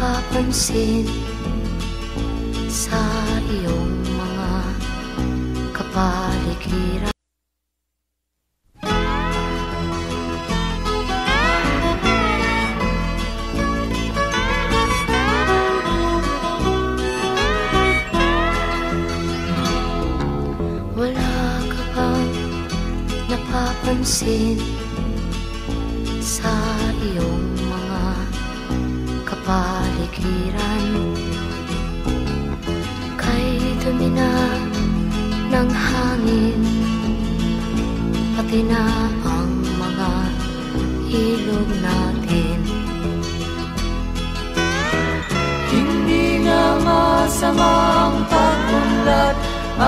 napapansin sa iyong mga kapaligiran. Wala ka bang napapansin sa iyong mga kapaligiran? Kay dumi na ng hangin, pati na ang mga ilog natin. Hindi nga masama ang pag-unlad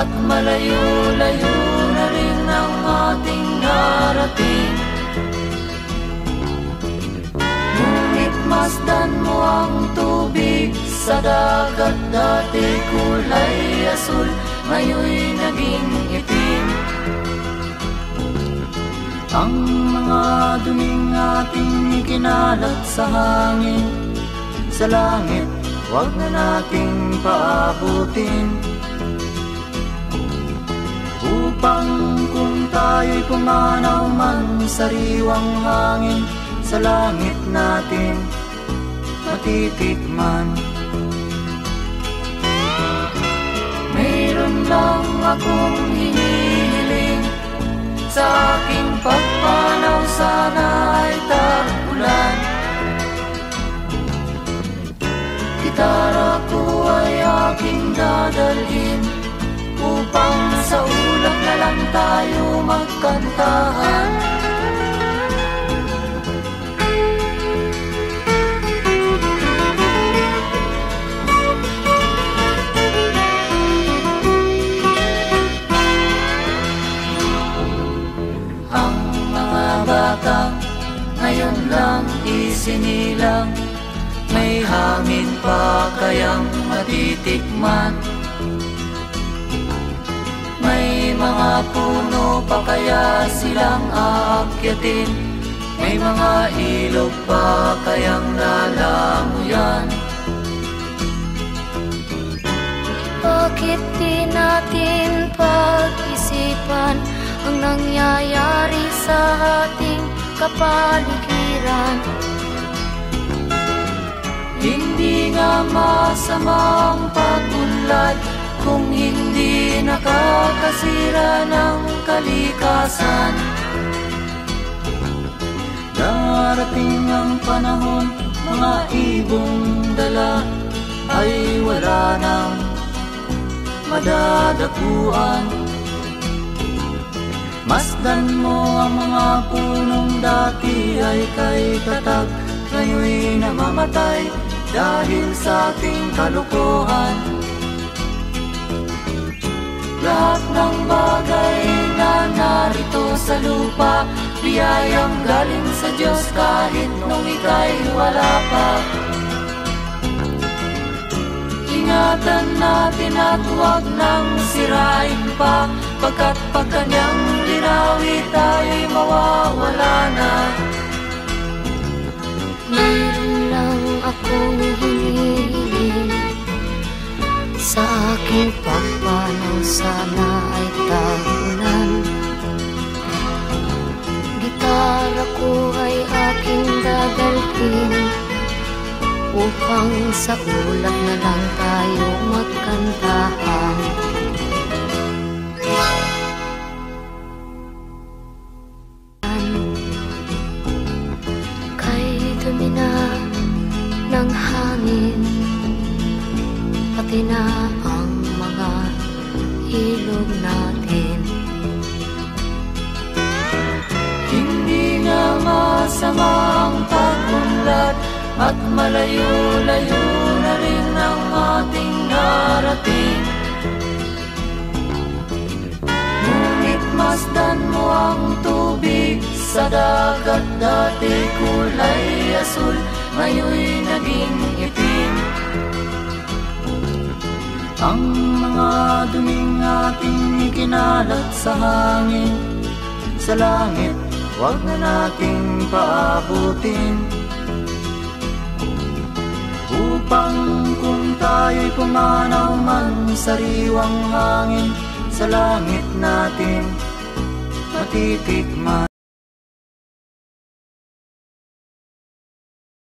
at malayo-layo na rin ang ating narating. Ngunit masdan mo ang tubig sa dagat, dati kulay asul, ngayo'y naging itim. Ang mga duming ating ikinalat sa hangin, sa langit, huwag na nating paabutin. Upang kung tayo'y pumanaw man sariwang hangin, sa langit natin matitikman. Mayroon lang akong hinihiling sa aking pagpanaw, sana ay tag-ulan. Gitara ko ay aking dadalhin upang sa ulap na lang tayo magkantahan. Ang mga bata ngayon lang isinilang, may hangin pa kayang matitikman? May mga puno pa kaya silang aakyatin? May mga ilog pa kayang lalamuyan? Bakit di natin pag-isipan ang nangyayari sa ating kapaligiran? Hindi nga masama ang pag-unlad kung hindi nakakasira ng kalikasan. Darating ang panahon, mga ibong dala ay wala nang madadapuan. Masdan mo ang mga punong dati ay kay tatag, ngayo'y namamatay dahil sa ating kalukuhan. Lahat ng bagay na narito sa lupa, biyayang galing sa Diyos kahit nung ika'y wala pa. Ingatan natin at huwag nang sirain pa, pagkat pag kanyang dinawi tayo'y mawawala na. Mayroon lang akong hinihiling sa aking pagpanaw, sana ay tag-ulan. Gitara ko ay aking dadalhin upang sa ulap na lang tayo magkantahan. Kay dumi na ng hangin, pati na ang mga ilog natin. Hindi nga masama ang pag-unlad at malayo-layo na rin ang ating narating. Ngunit masdan mo ang tubig sa dagat, dati kulay asul, ngayo'y naging itim. Ang mga duming ating ikinalat sa hangin, sa langit, huwag na nating paabutin. tayo'y pumanaw man, sariwang hangin sa langit natin matitikman.